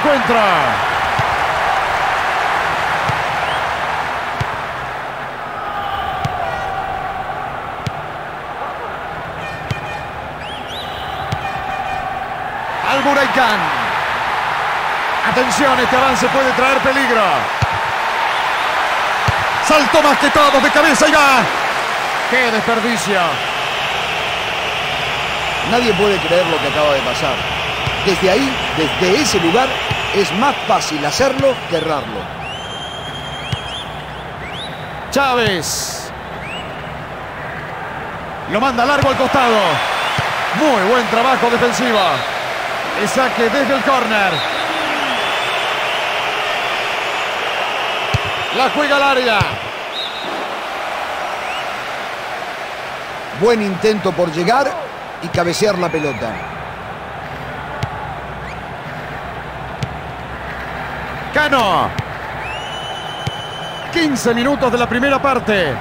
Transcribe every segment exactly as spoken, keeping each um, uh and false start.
encuentra. Alburaykán. Atención, este avance puede traer peligro. Saltó más que todos de cabeza y va. ¡Qué desperdicio! Nadie puede creer lo que acaba de pasar. Desde ahí, desde ese lugar, es más fácil hacerlo que errarlo. Chávez. Lo manda largo al costado. Muy buen trabajo defensivo. El saque desde el córner. La juega al área. Buen intento por llegar y cabecear la pelota. Cano. quince minutos de la primera parte.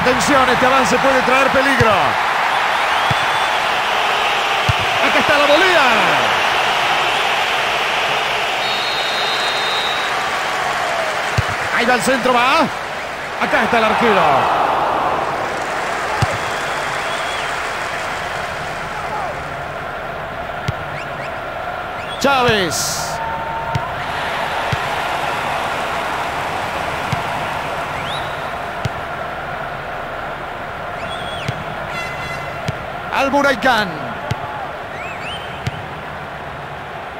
Atención, este avance puede traer peligro. Acá está la volea. Ahí va el centro, va. Acá está el arquero. Chávez. Alburaykán.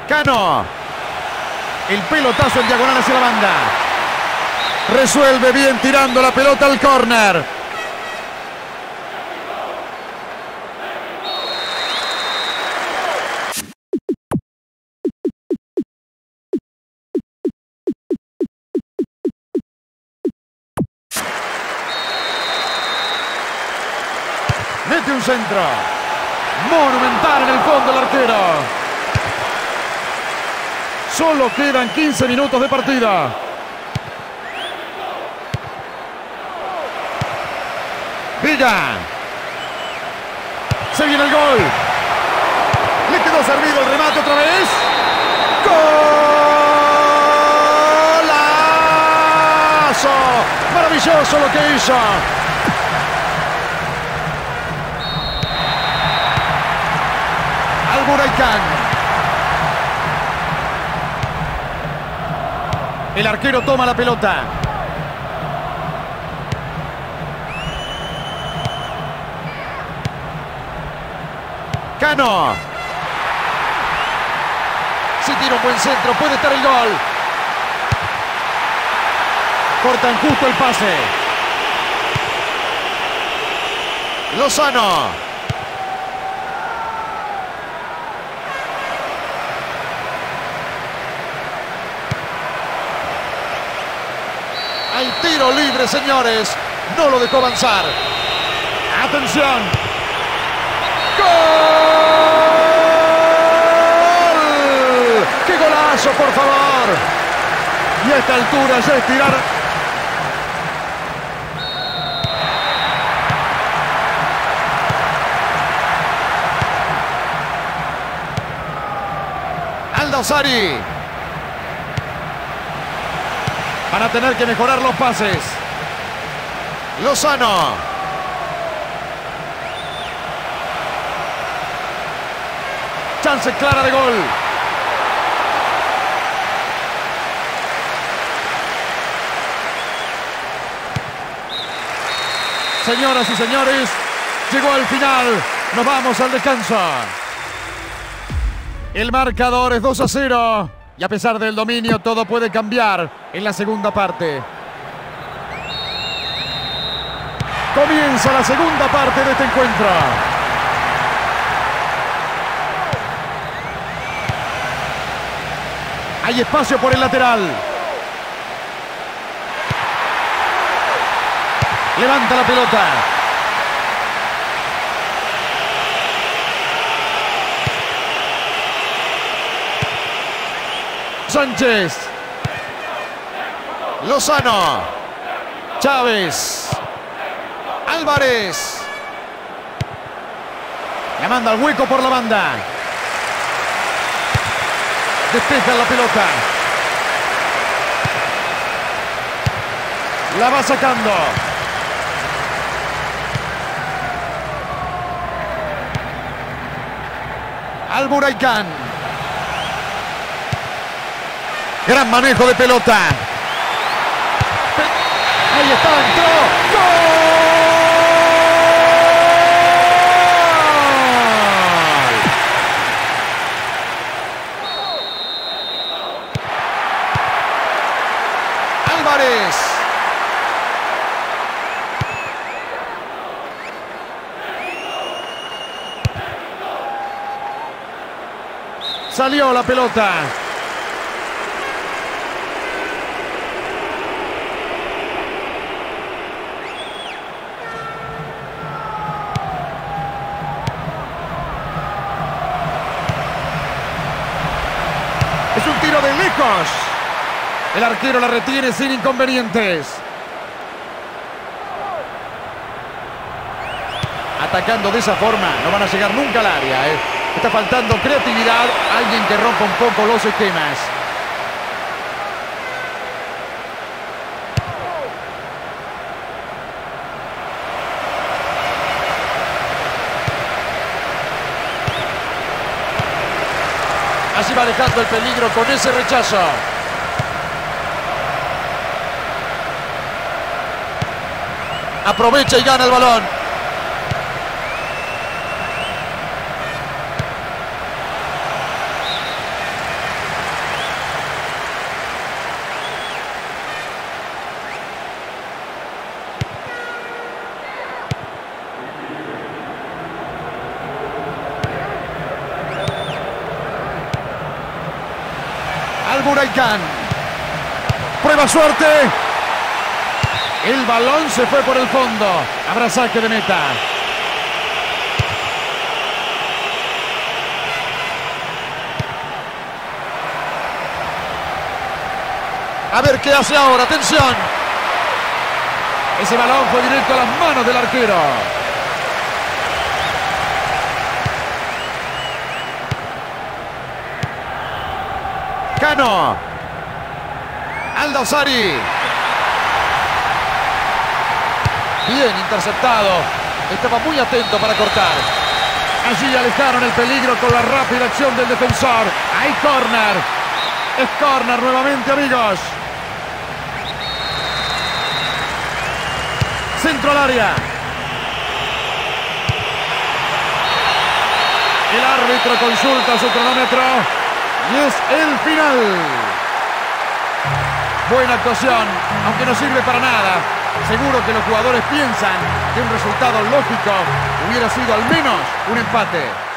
Cano. El pelotazo en diagonal hacia la banda. Resuelve bien tirando la pelota al córner. Mete un centro. Monumental en el fondo el arquero. Solo quedan quince minutos de partida. Villa. Se viene el gol. Le quedó servido el remate otra vez. ¡Golazo! Maravilloso lo que hizo. Alburaykán. El arquero toma la pelota. Cano. Si tira un buen centro, puede estar el gol. Cortan justo el pase. Lozano. Hay tiro libre, señores. No lo dejó avanzar. Atención. ¡Gol! Por favor, y a esta altura ya es tirar. Al-Dawsari. Van a tener que mejorar los pases. Lozano. Chance clara de gol. Señoras y señores, llegó al final. Nos vamos al descanso. El marcador es dos a cero. Y a pesar del dominio, todo puede cambiar en la segunda parte. Comienza la segunda parte de este encuentro. Hay espacio por el lateral. Levanta la pelota. Sánchez. Lozano. Chávez. Álvarez. La manda al hueco por la banda. despega la pelota. La va sacando. Alburaykán. Gran manejo de pelota. Ahí está, entró. ¡Gol! Álvarez. Salió la pelota. Es un tiro de lejos. El arquero la retiene sin inconvenientes. Atacando de esa forma, no van a llegar nunca al área. Eh. Está faltando creatividad, alguien que rompa un poco los esquemas. Así va dejando el peligro con ese rechazo. Aprovecha y gana el balón. Al-Muraikhan. Prueba suerte. El balón se fue por el fondo. Habrá saque de meta. A ver qué hace ahora. Atención. Ese balón fue directo a las manos del arquero. Cano. Al-Dawsari. Bien interceptado. Estaba muy atento para cortar. Allí alejaron el peligro con la rápida acción del defensor. Hay córner. Es córner nuevamente, amigos. Centro al área. El árbitro consulta su cronómetro. Y es el final. Buena actuación, aunque no sirve para nada. Seguro que los jugadores piensan que un resultado lógico hubiera sido al menos un empate.